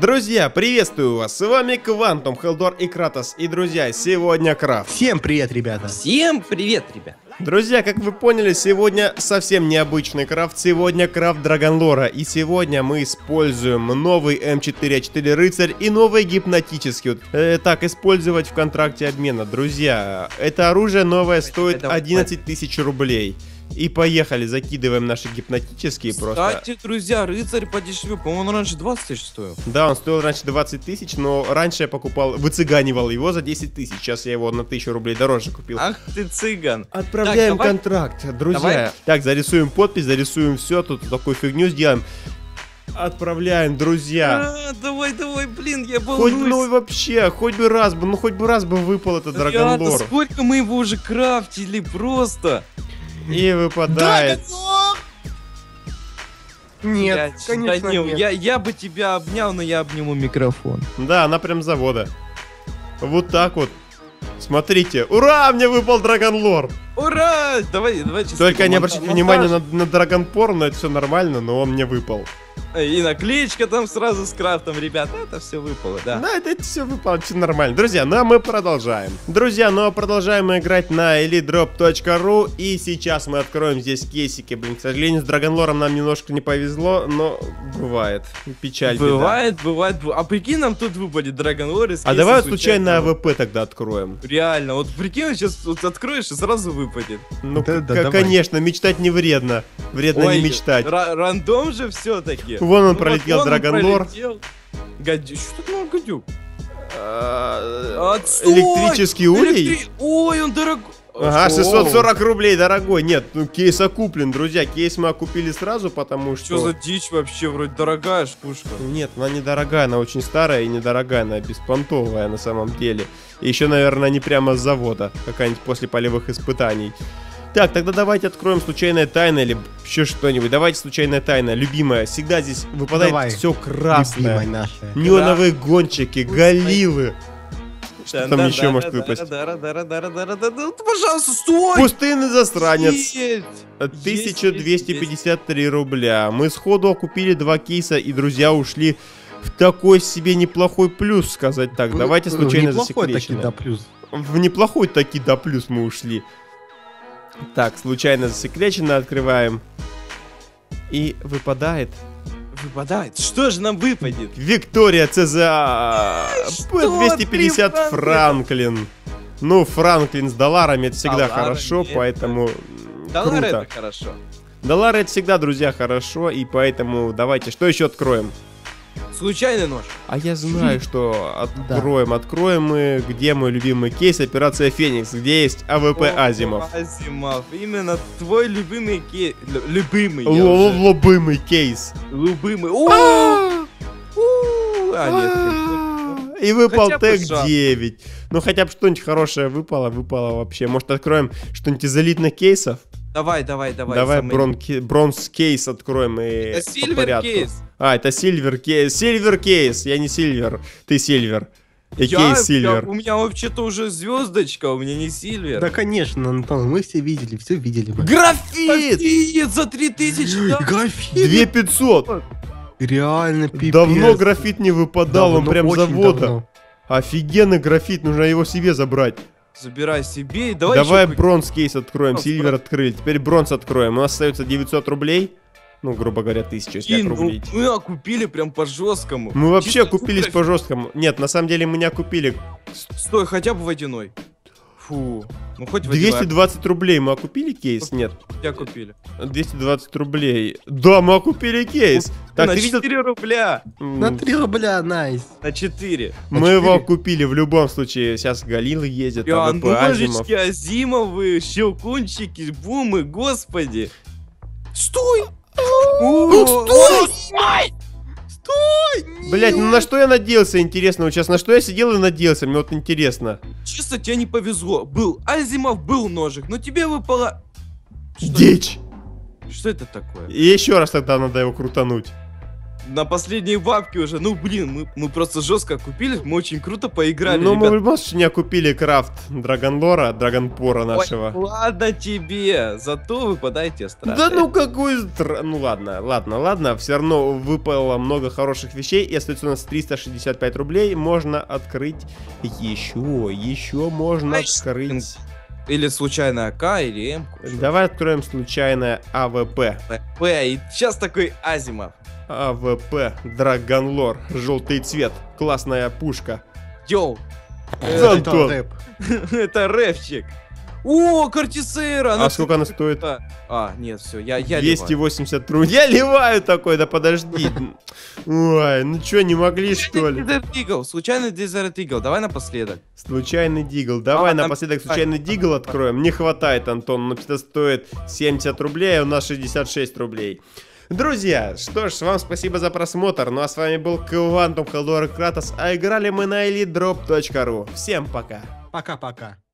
Друзья, приветствую вас, с вами Квантум, Хэлдор и Кратос, и друзья, сегодня крафт. Всем привет, ребята. Всем привет, ребята. Друзья, как вы поняли, сегодня совсем необычный крафт, сегодня крафт Драгон Лора, и сегодня мы используем новый М4А4 Рыцарь и новый гипнотический. Так, использовать в контракте обмена, друзья, это оружие новое стоит 11 тысяч рублей. И поехали, закидываем наши гипнотические просто. Кстати, друзья, рыцарь подешевле, по-моему, он раньше 20 тысяч стоил. Да, он стоил раньше 20 тысяч, но раньше я покупал, выцыганивал его за 10 тысяч. Сейчас я его на 1000 рублей дороже купил. Ах ты цыган. Отправляем так, контракт, друзья. Давай. Так, зарисуем подпись, зарисуем все, тут такую фигню сделаем. Отправляем, друзья. Давай, давай, блин, я был. Хоть, ну вообще, хоть бы раз бы выпал этот Драгон Лор. Сколько мы его уже крафтили просто. И выпадает. Нет, конечно, нет. Я бы тебя обнял, но я обниму микрофон. Да, она прям завода. Вот так вот. Смотрите, ура, мне выпал Драгон Лор. Ура! Давай, давай. Только не обращайте внимания на Драгон Порн, это все нормально, но он мне выпал. И наклеечка там сразу с крафтом, ребята, это все выпало, да. Да, это все выпало, все нормально. Друзья, ну а мы продолжаем. Друзья, ну а продолжаем мы играть на EliteDrop.ru. И сейчас мы откроем здесь кейсики. Блин, к сожалению, с Драгон Лором нам немножко не повезло, но бывает. Печаль. Бывает, да. Бывает. А прикинь, нам тут выпадет Драгон Лор. А давай случайно АВП тогда откроем. Реально, вот прикинь, сейчас вот откроешь и сразу выпадет. Ну, да, конечно, мечтать не вредно. Вредно не мечтать. Рандом же все-таки. Вон он пролетел, Драгон Лор. Гадюк. Что такое гадюк? Электрический улей? Ой, он дорогой. Ага, 640 рублей, дорогой. Нет, ну кейс окуплен, друзья. Кейс мы окупили сразу, потому что... Что за дичь вообще? Вроде дорогая шпушка. Нет, она недорогая, она очень старая и недорогая. Она беспонтовая на самом деле. И еще, наверное, не прямо с завода. Какая-нибудь после полевых испытаний. Так, тогда давайте откроем случайная тайна или еще что-нибудь. Давайте случайная тайна, любимая. Всегда здесь выпадает все красное. Неоновые гонщики, галилы. Что там еще может выпасть? Пожалуйста, стой! Пустынный засранец. 1253 рубля. Мы сходу окупили 2 кейса и, друзья, ушли в такой себе неплохой плюс, сказать так. Давайте случайно засекреченное. В неплохой таки да плюс мы ушли. Так, случайно засекречено открываем. И выпадает. Выпадает? Что же нам выпадет? Виктория ЦЗА. 250 Франклин. Ну, Франклин с долларами это всегда хорошо, поэтому доллары это хорошо. Доллары это всегда, друзья, хорошо. И поэтому давайте, что еще откроем? Случайный нож. А я знаю, что откроем. Да. Откроем мы, где мой любимый кейс, Операция Феникс, где есть АВП Азимов. Азимов, именно твой любимый кейс. Любимый кейс. Любимый. И выпал Тек-9. Ну хотя бы что-нибудь хорошее выпало вообще. Может откроем что-нибудь из элитных кейсов? Давай. Давай бронз кейс откроем и по порядку. Кейс. А, это сильвер кейс. Сильвер кейс. Я не сильвер. Ты сильвер. Я кейс сильвер. У меня вообще-то уже звездочка, у меня не сильвер. Да, конечно, Антон, мы все видели. Графит! За 3000, да? Графит! 2500. Реально пипец. Давно графит не выпадал, давно, он прям завода. Офигенный графит, нужно его себе забрать. Забирай себе и давай. Давай бронз кейс откроем, сильвер открыли, теперь бронз откроем. У нас остается 900 рублей, ну грубо говоря 1000, если округлить. Мы окупили прям по жесткому. Мы вообще окупились по жесткому. Нет, на самом деле мы не окупили. Стой, хотя бы водяной. Фу. Ну, хоть 220 рублей мы окупили кейс? Нет. Я купили. 220 рублей. Да, мы окупили кейс. Так, на 4 рубля. На 3 рубля, найс. На 4. Мы его окупили в любом случае. Сейчас Галилы ездят. А, ножички Азимовы, щелкунчики, бумы, господи. Стой! Стой! Блять, ну на что я надеялся, интересно, вот сейчас на что я сидел и надеялся, мне вот интересно. Чисто тебе не повезло, был Азимов, был ножик, но тебе выпала... Дичь! Что это такое? И еще раз тогда надо его крутануть. на последние бабки уже. Ну, блин, мы просто жестко купили, мы очень круто поиграли. Ну, мы, может, не окупили крафт Драгон Лора, Драгон Пора нашего. Ой, ладно тебе, зато выпадайте страны. Да ну какой... Ну ладно, ладно, ладно, все равно выпало много хороших вещей. И остается у нас 365 рублей, можно открыть еще можно открыть... Или случайная К, или М. Давай откроем случайное АВП. И сейчас такой Азимов. АВП, Драгон Лор, желтый цвет, классная пушка. Йоу! Это рэп. Это рэпчик. О, картисейра! А сколько она стоит? А, нет, все, я 280 рублей. Я ливаю такой, да подожди. Ой, ну что, не могли, что ли? Дезерт Игл, случайный Дезерт Игл, давай напоследок. Случайный Дигл, давай напоследок случайный Дигл откроем. Не хватает, Антон, но это стоит 70 рублей, а у нас 66 рублей. Друзья, что ж, вам спасибо за просмотр. Ну а с вами был Квантум, Хэлдор и Кратос, а играли мы на EliteDrop.ru. Всем пока. Пока-пока.